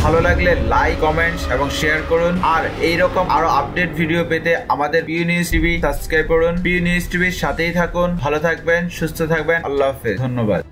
भालो लागले like comments एवं शेयर करुन और एई रकम आरो अपडेट भिडियो पेते आमादेर PiU News TV सबस्क्राइब करुन। PiU News TV साथेई थाकुन, भालो थाकबेन, सुस्थ थाकबेन। आल्लाह हाफेज, धन्यवाद।